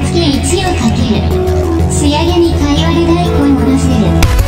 り付け1をかける。仕上げに貝割れ大根をのせる。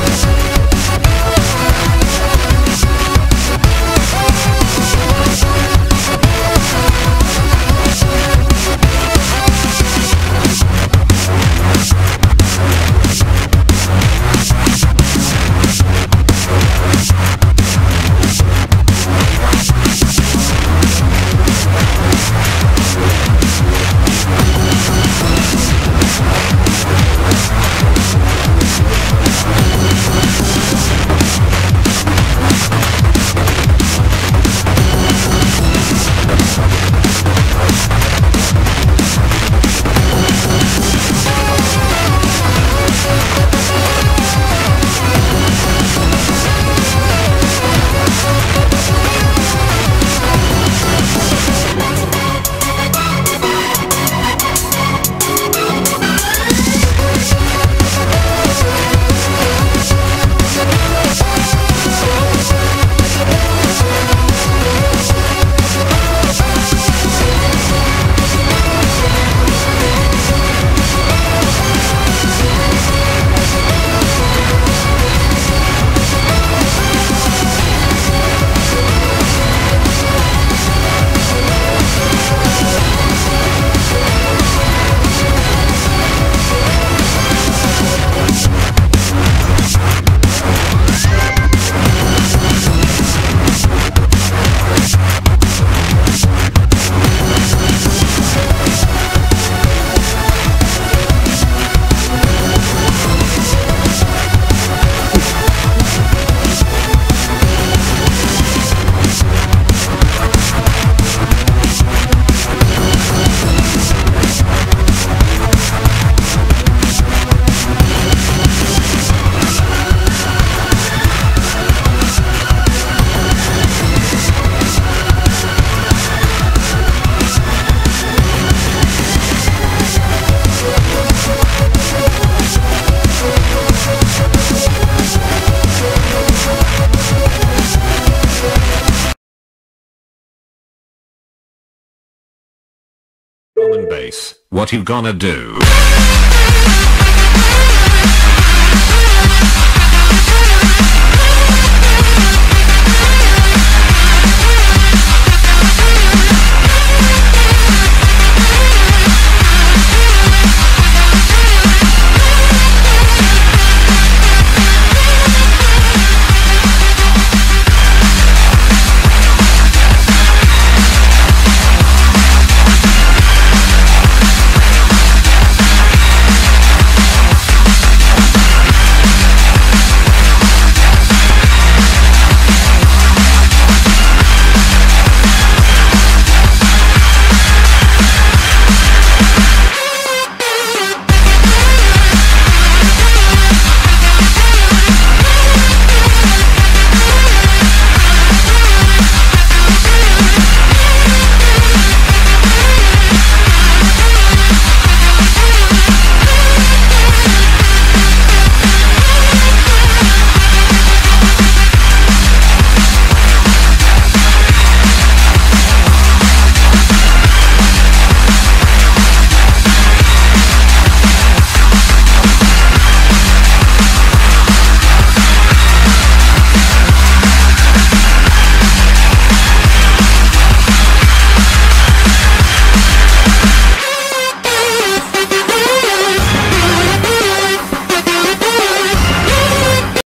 Drum and bass, what you gonna do?